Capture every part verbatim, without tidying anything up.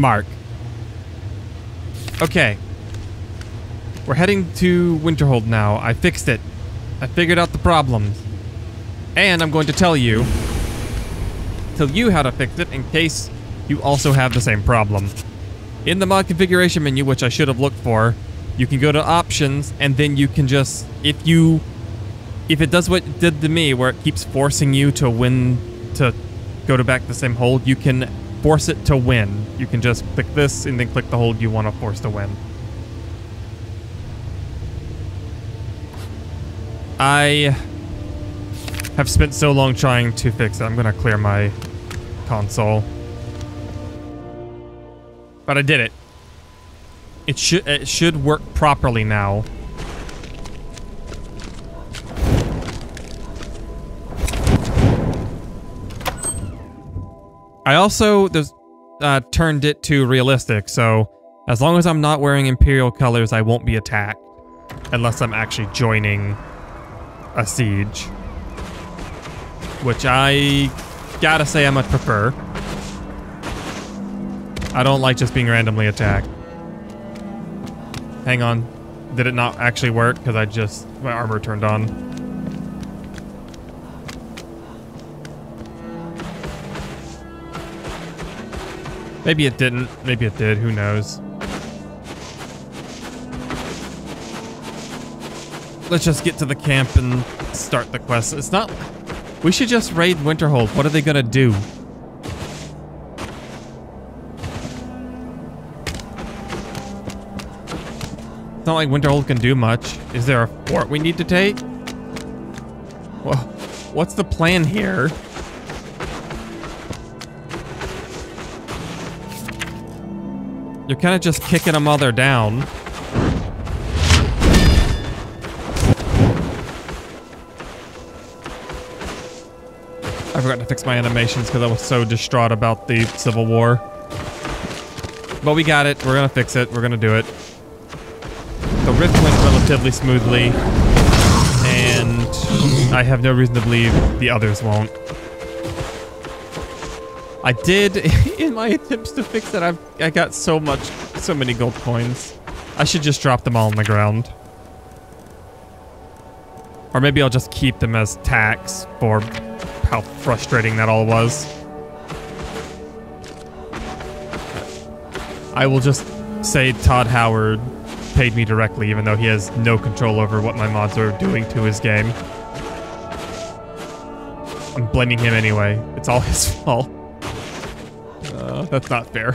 mark. Okay. We're heading to Winterhold now. I fixed it. I figured out the problem. And I'm going to tell you... tell you how to fix it in case you also have the same problem. In the mod configuration menu, which I should have looked for, you can go to options, and then you can just... If you... If it does what it did to me, where it keeps forcing you to win... to go to back the same hold, you can force it to win. You can just click this, and then click the hold you want to force to win. I... have spent so long trying to fix it. I'm gonna clear my console. But I did it. It should it should work properly now. I also there's, uh, turned it to realistic, so as long as I'm not wearing Imperial colors, I won't be attacked. Unless I'm actually joining a siege. Which I gotta say I much prefer. I don't like just being randomly attacked. Hang on. Did it not actually work? Because I just... my armor turned on. Maybe it didn't. Maybe it did. Who knows? Let's just get to the camp and start the quest. It's not... We should just raid Winterhold. What are they gonna do? It's not like Winterhold can do much. Is there a fort we need to take? Well, what's the plan here? You're kind of just kicking a mother down. I forgot to fix my animations because I was so distraught about the Civil War. But we got it. We're gonna fix it. We're gonna do it. The Rift went relatively smoothly, and I have no reason to believe the others won't. I did, in my attempts to fix it, I've, I got so much, so many gold coins. I should just drop them all on the ground. Or maybe I'll just keep them as tax for... how frustrating that all was. I will just say Todd Howard paid me directly, even though he has no control over what my mods are doing to his game. I'm blaming him anyway. It's all his fault. Uh, that's not fair.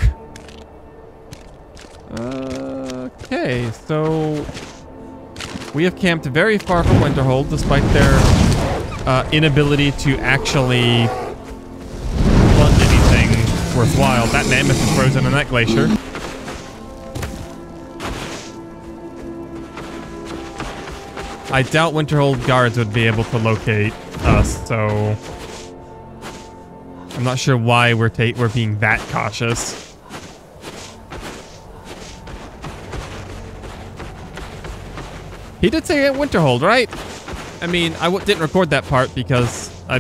Uh, okay, so... we have camped very far from Winterhold, despite their... Uh, inability to actually plunge anything worthwhile. That mammoth is frozen in that glacier. I doubt Winterhold guards would be able to locate us, so... I'm not sure why we're, ta we're being that cautious. He did say at Winterhold, right? I mean, I w didn't record that part because I...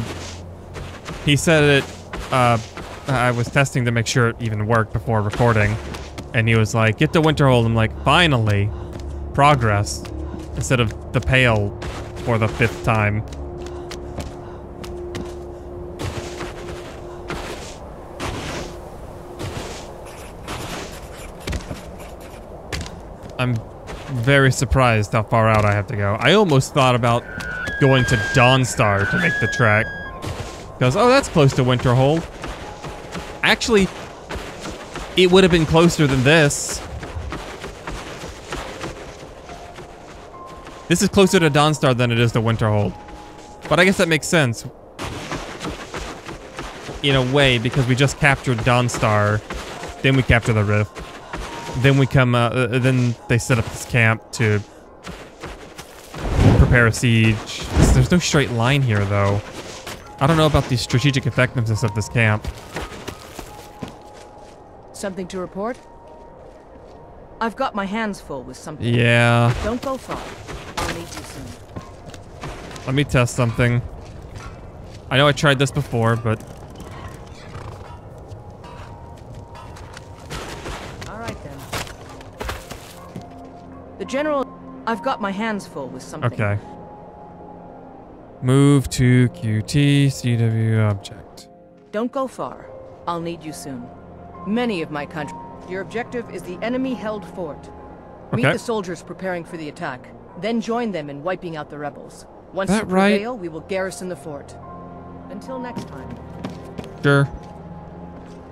He said it... Uh, I was testing to make sure it even worked before recording. And he was like, get to Winterhold. I'm like, finally. Progress. Instead of the Pale for the fifth time. I'm... very surprised how far out I have to go. I almost thought about going to Dawnstar to make the trek. Because, oh, that's close to Winterhold. Actually, it would have been closer than this. This is closer to Dawnstar than it is to Winterhold. But I guess that makes sense. In a way, because we just captured Dawnstar, then we capture the Rift. Then we come, uh, then they set up this camp to prepare a siege. There's no straight line here, though. I don't know about the strategic effectiveness of this camp. Something to report? I've got my hands full with something. Yeah. Don't go far. I'll meet you soon. Let me test something. I know I tried this before, but... general, I've got my hands full with something. Okay. Move to Q T C W object. Don't go far. I'll need you soon. Many of my country. Your objective is the enemy-held fort. Okay. Meet the soldiers preparing for the attack. Then join them in wiping out the rebels. Once you prevail, right? We will garrison the fort. Until next time. Sure.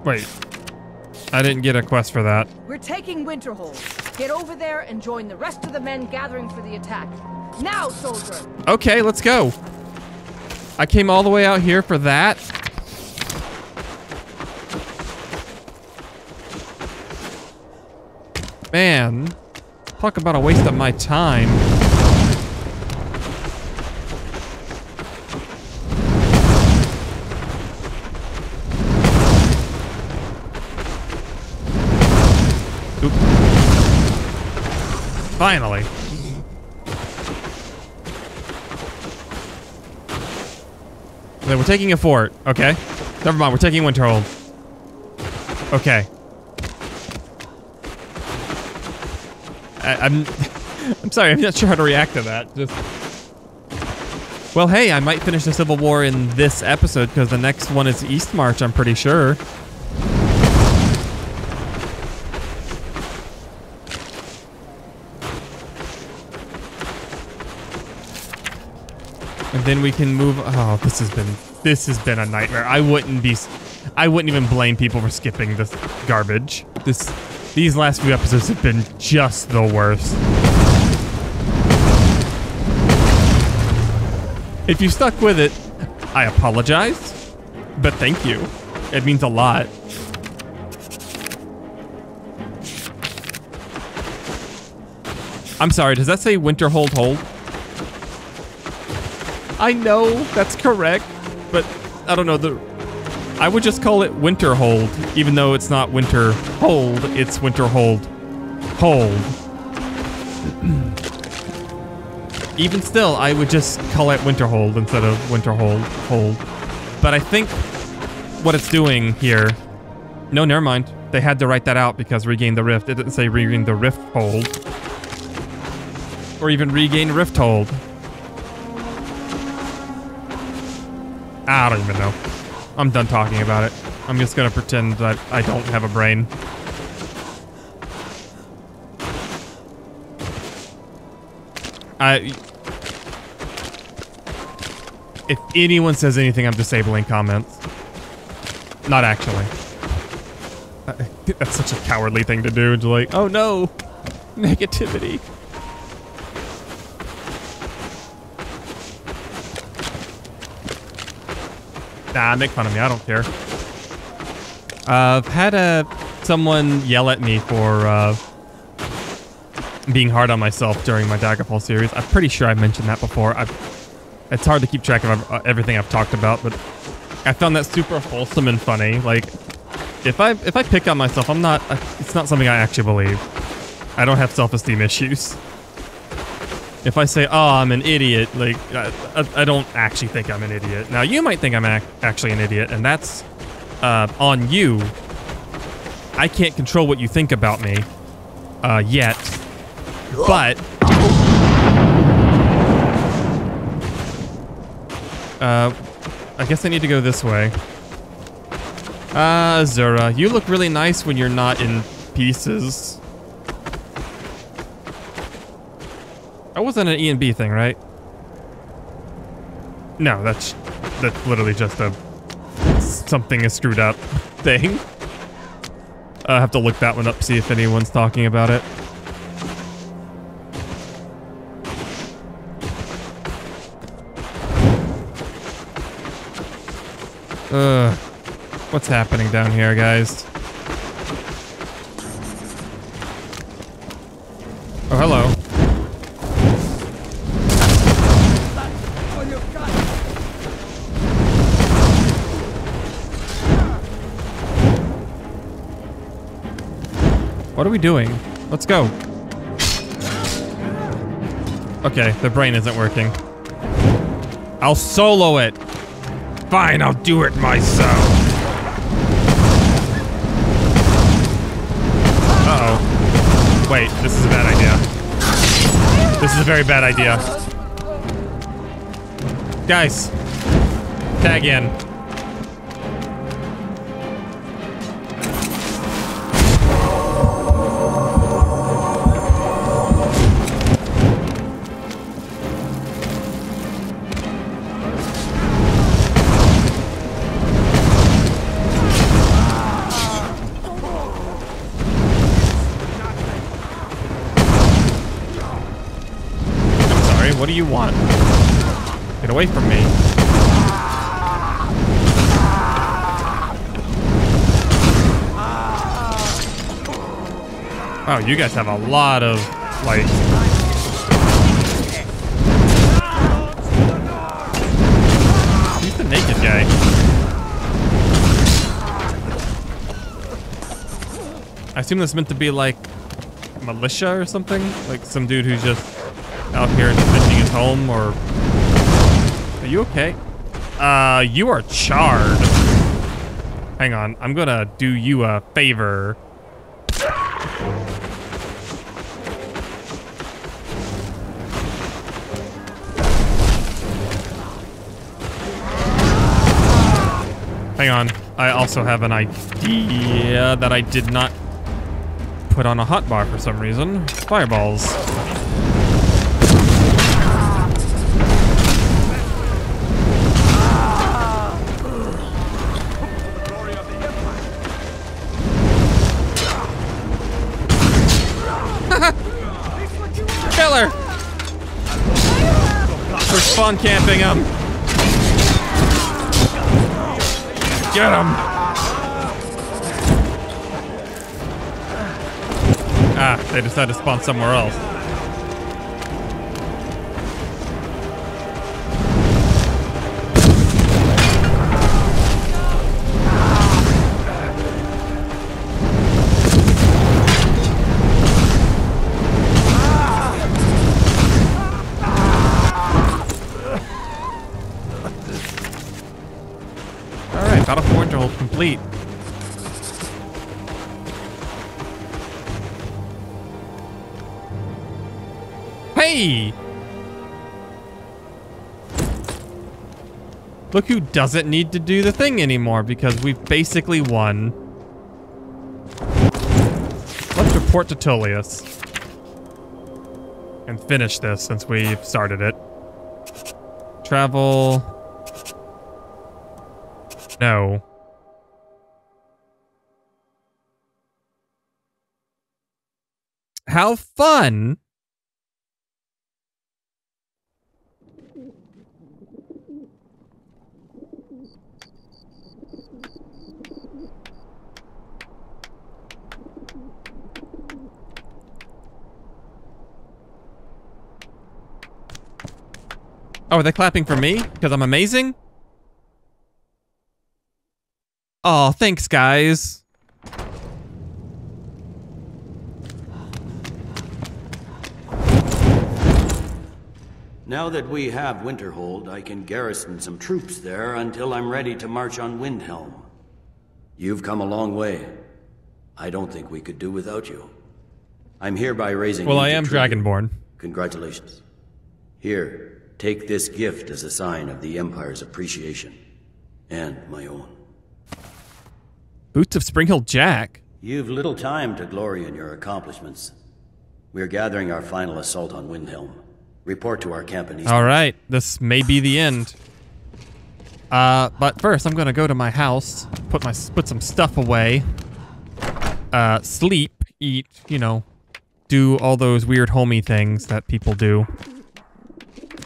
Wait. I didn't get a quest for that. We're taking Winterhold. Get over there and join the rest of the men gathering for the attack. Now, soldier! Okay, let's go. I came all the way out here for that. Man. Talk about a waste of my time. Oop. Finally. Then we're taking a fort. Okay. Never mind. We're taking Winterhold. Okay. I, I'm, I'm sorry, I'm not sure how to react to that. Just, well, hey, I might finish the Civil War in this episode because the next one is East March, I'm pretty sure. And then we can move. Oh, this has been this has been a nightmare. I wouldn't be, I wouldn't even blame people for skipping this garbage. This. These last few episodes have been just the worst. If you stuck with it, I apologize, but thank you. It means a lot. I'm sorry, does that say Winterhold Hold? I know that's correct, but I don't know the... I would just call it Winterhold, even though it's not Winterhold, it's Winterhold Hold. Even still, I would just call it Winterhold instead of Winterhold Hold. But I think what it's doing here... No, never mind. They had to write that out because regain the Rift. It didn't say regain the Rift Hold. Or even regain Rift Hold. I don't even know. I'm done talking about it. I'm just gonna pretend that I don't have a brain. I... If anyone says anything, I'm disabling comments. Not actually. That's such a cowardly thing to do. It's like, oh no! Negativity. Nah, make fun of me. I don't care. Uh, I've had uh, someone yell at me for uh, being hard on myself during my Daggerfall series. I'm pretty sure I mentioned that before. I've, it's hard to keep track of uh, everything I've talked about, but I found that super wholesome and funny. Like, if I if I pick on myself, I'm not. Uh, it's not something I actually believe. I don't have self-esteem issues. If I say, oh, I'm an idiot, like, I, I, I don't actually think I'm an idiot. Now, you might think I'm ac actually an idiot, and that's uh, on you. I can't control what you think about me uh, yet, but... Uh, I guess I need to go this way. Ah, uh, Azura, you look really nice when you're not in pieces. That wasn't an E and B thing, right? No, that's that's literally just a something is screwed up thing. I have to look that one up, see if anyone's talking about it. Ugh. What's happening down here, guys? Oh, hello. What are we doing? Let's go. Okay, the brain isn't working. I'll solo it. Fine, I'll do it myself. Uh-oh. Wait, this is a bad idea. This is a very bad idea. Guys, tag in. What do you want? Get away from me. Wow, you guys have a lot of, like... He's the naked guy. I assume that's meant to be, like, militia or something? Like, some dude who's just out here defending his home, or... Are you okay? Uh, you are charred. Hang on, I'm gonna do you a favor. Hang on, I also have an idea that I did not put on a hotbar for some reason. Fireballs. Fun camping him. Get him. Ah, they decided to spawn somewhere else. Complete. Hey! Look who doesn't need to do the thing anymore because we've basically won. Let's report to Tullius and finish this since we started it. Travel. No. How fun! Oh, are they clapping for me? Because I'm amazing? Oh, thanks, guys. Now that we have Winterhold, I can garrison some troops there until I'm ready to march on Windhelm. You've come a long way. I don't think we could do without you. I'm hereby raising... Well, I am Dragonborn. Congratulations. Here, take this gift as a sign of the Empire's appreciation. And my own. Boots of Springhill Jack? You've little time to glory in your accomplishments. We're gathering our final assault on Windhelm. Report to our companies. All right, this may be the end. Uh, but first, I'm gonna go to my house, put my put some stuff away, uh, sleep, eat, you know, do all those weird homey things that people do.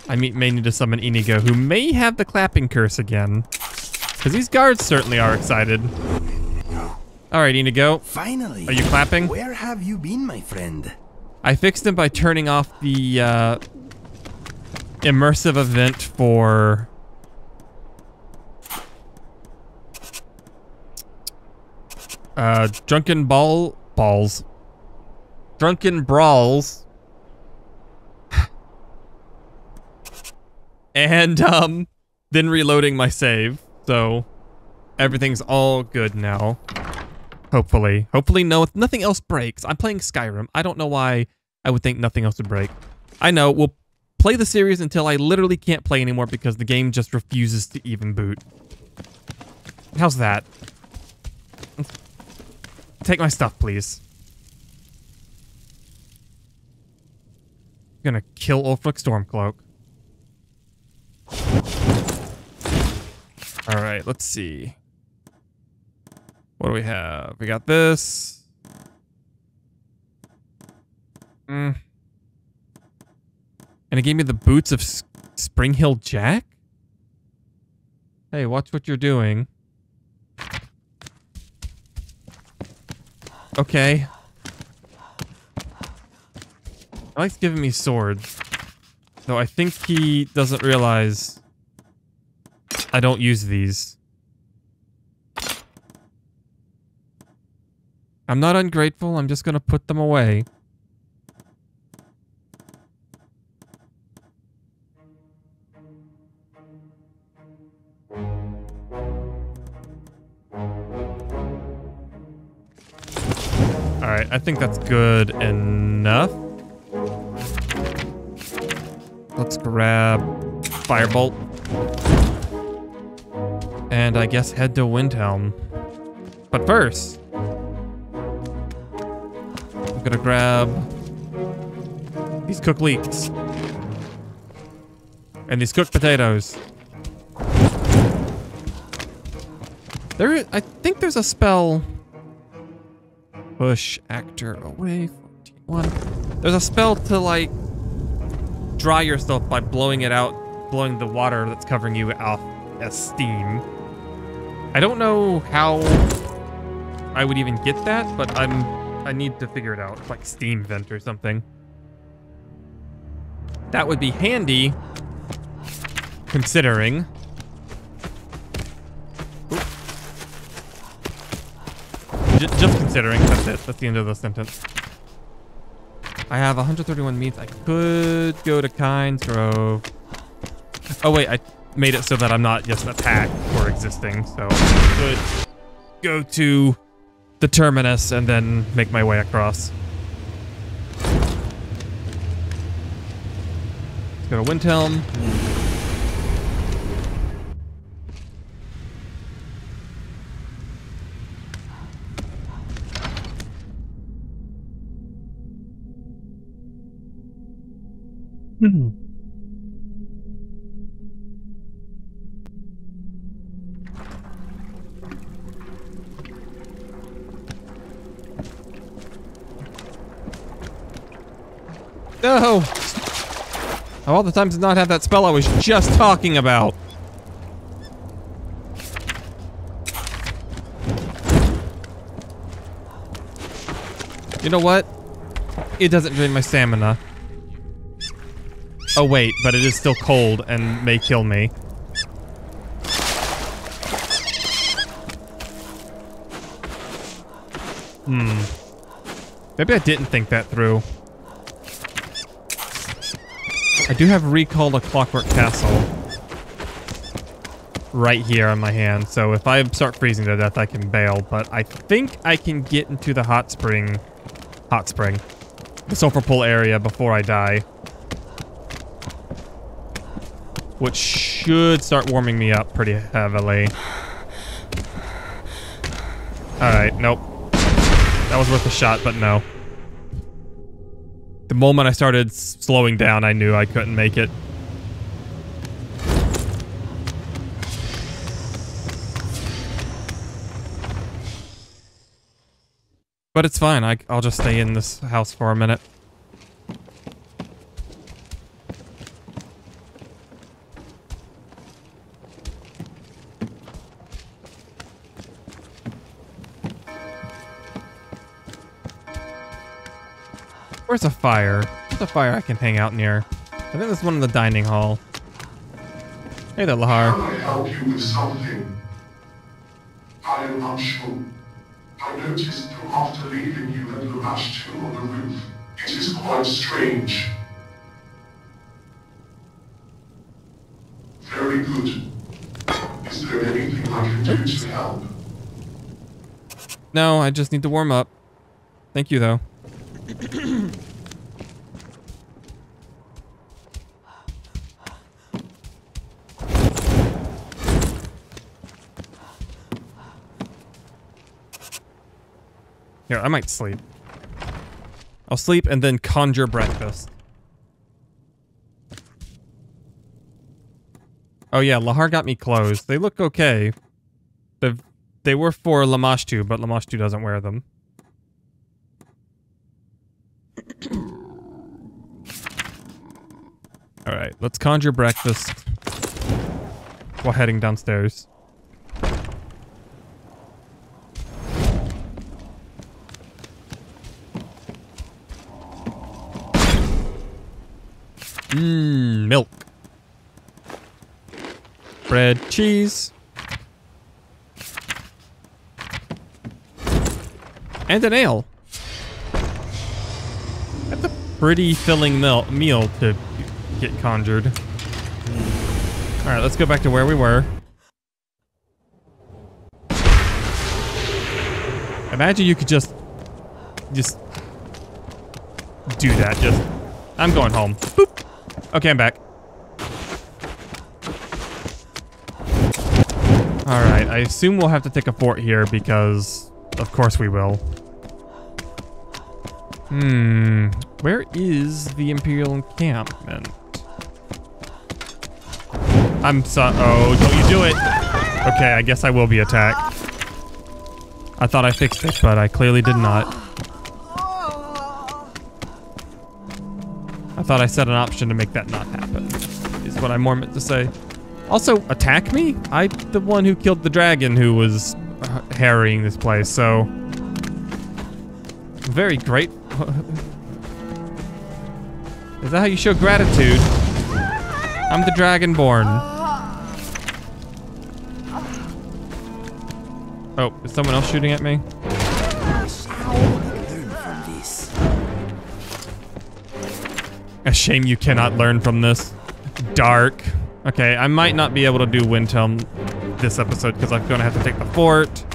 I may need to summon Inigo, who may have the clapping curse again, because these guards certainly are excited. All right, Inigo. Finally. Are you clapping? Where have you been, my friend? I fixed them by turning off the. Uh, Immersive event for uh, drunken ball balls, drunken brawls, and um, then reloading my save. So everything's all good now. Hopefully, hopefully no, nothing else breaks. I'm playing Skyrim. I don't know why I would think nothing else would break. I know, we'll play the series until I literally can't play anymore because the game just refuses to even boot. How's that? Take my stuff, please. I'm gonna kill Ulfric Stormcloak. Alright, let's see. What do we have? We got this. Mm. And it gave me the Boots of Springhill Jack? Hey, watch what you're doing. Okay. Alex giving me swords. So I think he doesn't realize I don't use these. I'm not ungrateful. I'm just going to put them away. Alright, I think that's good enough. Let's grab Firebolt. And I guess head to Windhelm. But first, I'm gonna grab these cooked leeks. And these cooked potatoes. There is, I think there's a spell. Push actor away. One. There's a spell to like dry yourself by blowing it out, blowing the water that's covering you off as steam. I don't know how I would even get that, but I'm I need to figure it out. It's like steam vent or something. That would be handy, considering. Just considering, that's it. That's the end of the sentence. I have one hundred thirty-one meats. I could go to Kinsgrove. Oh wait, I made it so that I'm not just attacked or existing, so I could go to the terminus and then make my way across. Let's go to Windhelm. Hmm. No! Of all the times did not have that spell I was just talking about. You know what? It doesn't drain my stamina. Oh wait, but it is still cold and may kill me. Hmm. Maybe I didn't think that through. I do have Recall to Clockwork Castle right here on my hand, so if I start freezing to death, I can bail, but I think I can get into the hot spring, hot spring, the sulfur pool area before I die. Which should start warming me up pretty heavily. Alright, nope. That was worth a shot, but no. The moment I started slowing down, I knew I couldn't make it. But it's fine, I, I'll just stay in this house for a minute. Where's a fire? Where's a fire I can hang out near? I think there's one in the dining hall. Hey there, Lahar. Can I help you with something? I am unsure. I noticed you after leaving you and Lamashtu on the roof. It is quite strange. Very good. Is there anything I can do to help? No, I just need to warm up. Thank you, though. Here, I might sleep. I'll sleep and then conjure breakfast. Oh yeah, Lahar got me clothes. They look okay. They've, they were for Lamashtu, but Lamashtu doesn't wear them. Alright, let's conjure breakfast while heading downstairs. Mmm, milk. Bread, cheese. And an ale. That's a pretty filling meal to get conjured. Alright, let's go back to where we were. Imagine you could just... Just... do that, just... I'm going home. Boop! Okay, I'm back. Alright, I assume we'll have to take a fort here because... Of course we will. Hmm... Where is the Imperial encampment? I'm so- oh, don't you do it! Okay, I guess I will be attacked. I thought I fixed it, but I clearly did not. I thought I set an option to make that not happen, is what I more meant to say. Also, attack me? I'm the one who killed the dragon who was uh, harrying this place, so... I'm very grateful. Is that how you show gratitude? I'm the Dragonborn. Oh, is someone else shooting at me? A shame you cannot learn from this. Dark. Okay, I might not be able to do Windhelm this episode because I'm gonna have to take the fort.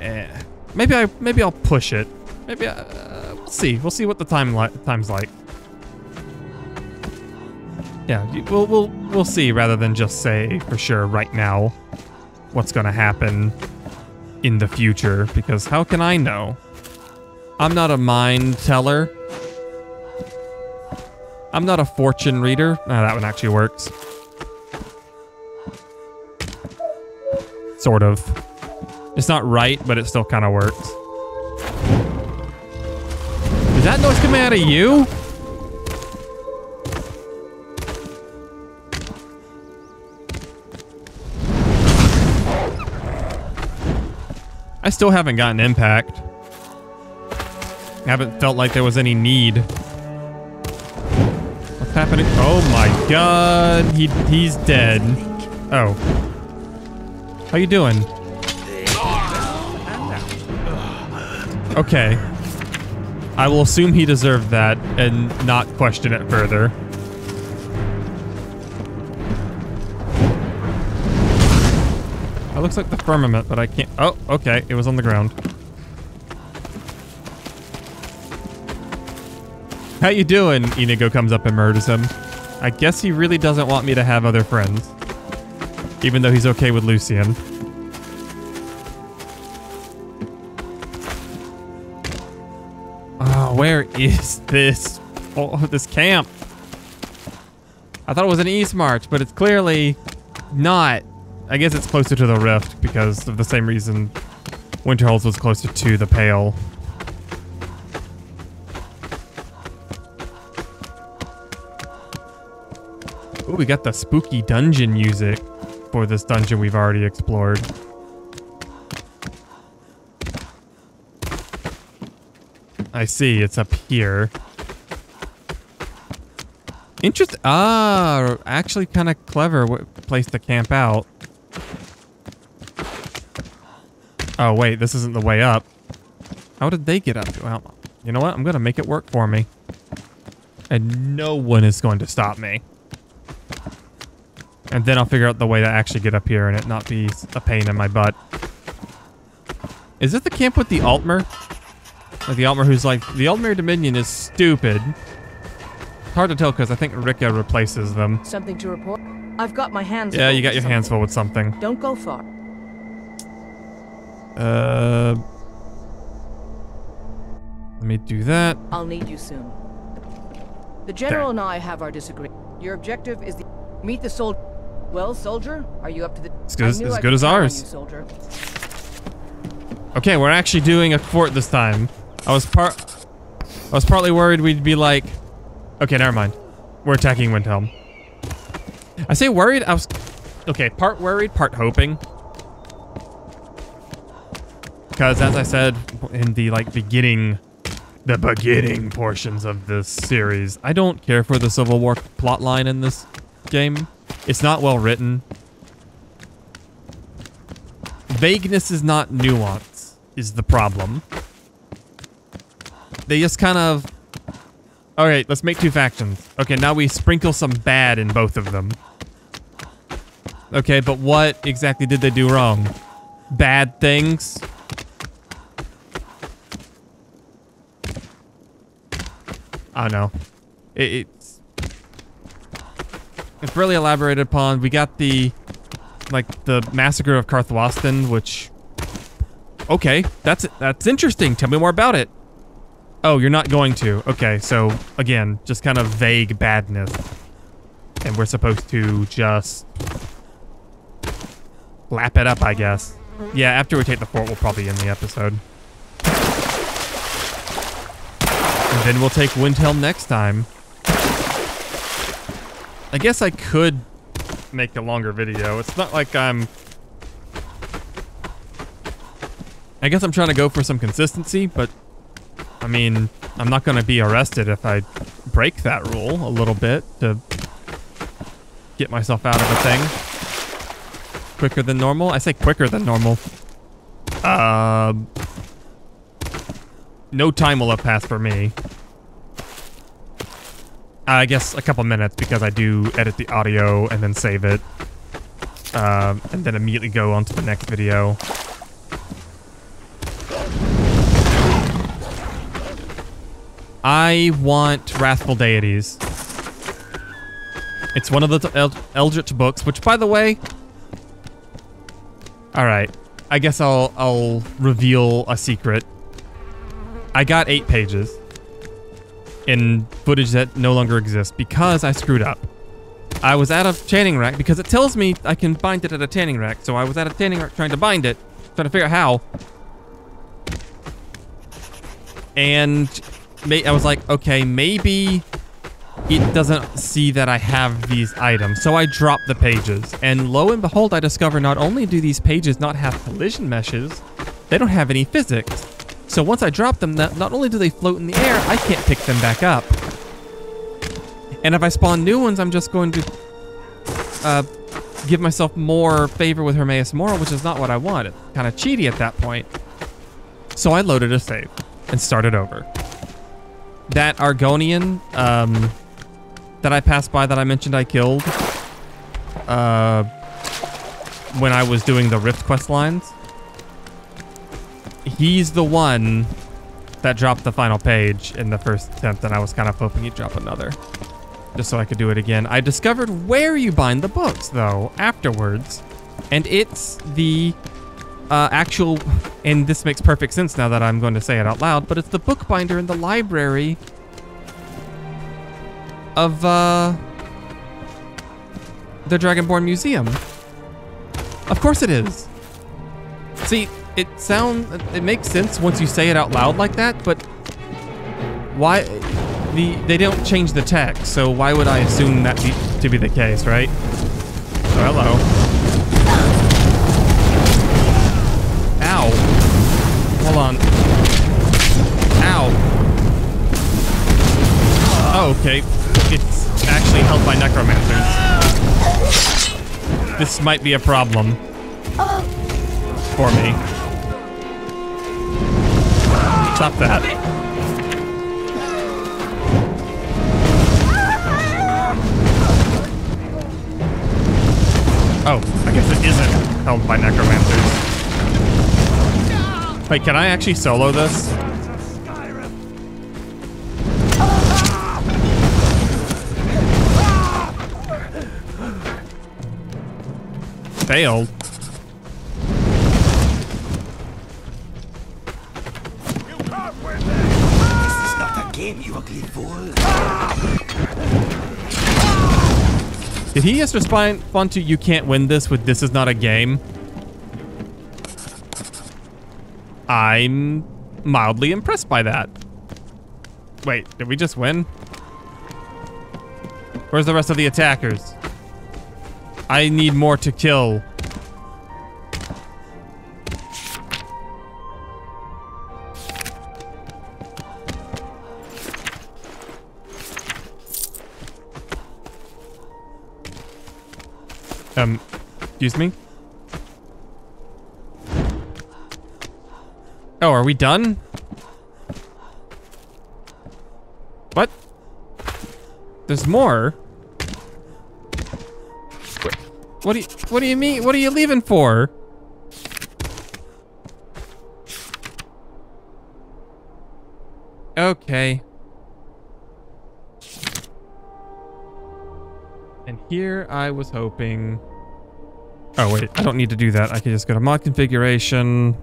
Eh. Maybe I. Maybe I'll push it. Maybe I, uh, we'll see. We'll see what the time li time's like. Yeah, we'll, we'll, we'll see rather than just say for sure right now what's going to happen in the future, because how can I know? I'm not a mind teller. I'm not a fortune reader. No, that one actually works. Sort of. It's not right, but it still kind of works. Is that noise coming out of you? I still haven't gotten impact. I haven't felt like there was any need. What's happening? Oh my god. He he's dead. Oh. How you doing? Okay. I will assume he deserved that and not question it further. It looks like the firmament, but I can't... Oh, okay. It was on the ground. How you doing? Inigo comes up and murders him. I guess he really doesn't want me to have other friends. Even though he's okay with Lucian. Oh, where is this... Oh, this camp? I thought it was an East March, but it's clearly not... I guess it's closer to the Rift because of the same reason Winterhold was closer to the Pale. Ooh, we got the spooky dungeon music for this dungeon we've already explored. I see, it's up here. Interesting. Ah, actually kind of clever place to camp out. Oh, wait, this isn't the way up. How did they get up? Well, you know what? I'm going to make it work for me. And no one is going to stop me. And then I'll figure out the way to actually get up here and it not be a pain in my butt. Is it the camp with the Altmer? Like the Altmer who's like, the Altmer Dominion is stupid. It's hard to tell because I think Rika replaces them. Something to report? I've got my hands full. Yeah, you got your hands full with something. Don't go far. Uh, Let me do that. I'll need you soon. The general there. and I have our disagreement. Your objective is the meet the soldier. Well, soldier, are you up to the? As good as, as, good as ours. You, soldier. Okay, we're actually doing a fort this time. I was part. I was partly worried we'd be like, okay, never mind. We're attacking Windhelm. I say worried. I was. Okay, part worried, part hoping. Because as I said in the like beginning, the beginning portions of this series, I don't care for the Civil War plotline in this game. It's not well written. Vagueness is not nuance, is the problem. They just kind of... Alright, let's make two factions. Okay, now we sprinkle some bad in both of them. Okay, but what exactly did they do wrong? Bad things? I don't know. It, it's... It's really elaborated upon. We got the... Like, the massacre of Carthwastin, which... Okay, that's that's interesting. Tell me more about it. Oh, you're not going to. Okay, so, again, just kind of vague badness. And we're supposed to just... lap it up, I guess. Yeah, after we take the fort, we'll probably end the episode. And then we'll take Windhelm next time. I guess I could... make a longer video. It's not like I'm... I guess I'm trying to go for some consistency, but... I mean, I'm not going to be arrested if I break that rule a little bit to get myself out of a thing. Quicker than normal? I say quicker than normal. Uh, no time will have passed for me. I guess a couple minutes because I do edit the audio and then save it. Um, and then immediately go on to the next video. I want Wrathful Deities. It's one of the Eld Eldritch books, which by the way... Alright, I guess I'll, I'll reveal a secret. I got eight pages. In footage that no longer exists because I screwed up. I was at a tanning rack because it tells me I can bind it at a tanning rack. So I was at a tanning rack trying to bind it, trying to figure out how. And I was like, okay, maybe it doesn't see that I have these items. So I dropped the pages. And lo and behold, I discover not only do these pages not have collision meshes, they don't have any physics. So once I drop them, not only do they float in the air, I can't pick them back up. And if I spawn new ones, I'm just going to uh, give myself more favor with Hermaeus Mora, which is not what I want. It's kind of cheaty at that point. So I loaded a save and started over. That Argonian um, that I passed by that I mentioned I killed uh, when I was doing the Rift quest lines. He's the one that dropped the final page in the first attempt, and I was kind of hoping he'd drop another. Just so I could do it again. I discovered where you bind the books, though, afterwards. And it's the uh, actual... And this makes perfect sense now that I'm going to say it out loud, but it's the bookbinder in the library of uh, the Dragonborn Museum. Of course it is. See... It sounds, it makes sense once you say it out loud like that, but why, the they don't change the text, so why would I assume that be, to be the case, right? Oh, hello. Ow. Hold on. Ow. Oh, okay. It's actually held by necromancers. This might be a problem for me. Stop that. Oh, I guess it isn't held by necromancers. Wait, can I actually solo this? Failed. Wirklich wohl. Did he just respond to "you can't win this" with "this is not a game"? I'm mildly impressed by that. Wait, did we just win? Where's the rest of the attackers? I need more to kill. Um, excuse me? Oh, are we done? What? There's more? What do you, what do you mean? What are you leaving for? Okay. And here I was hoping... Oh wait, I don't need to do that. I can just go to mod configuration.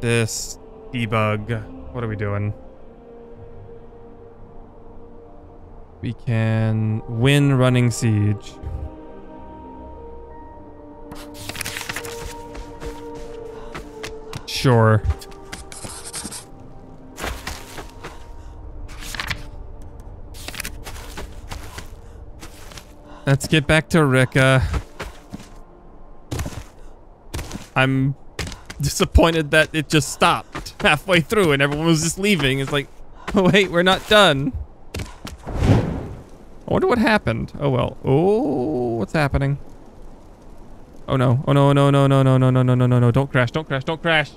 This, debug. What are we doing? We can win running siege. Sure. Let's get back to Rika. I'm disappointed that it just stopped halfway through and everyone was just leaving. It's like, oh wait, we're not done. I wonder what happened. Oh well. Oh, what's happening? Oh no. Oh no, no, no, no, no, no, no, no, no, no, no. Don't crash. Don't crash. Don't crash.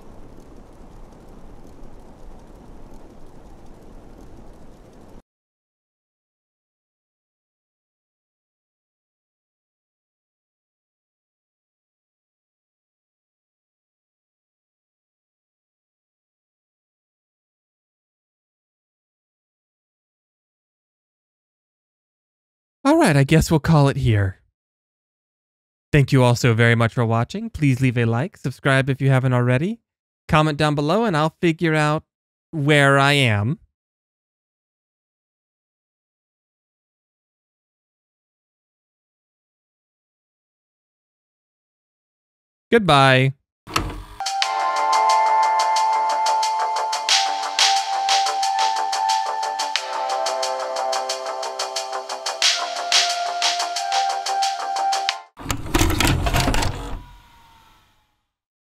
All right, I guess we'll call it here. Thank you all so very much for watching. Please leave a like, subscribe if you haven't already, comment down below, and I'll figure out where I am. Goodbye.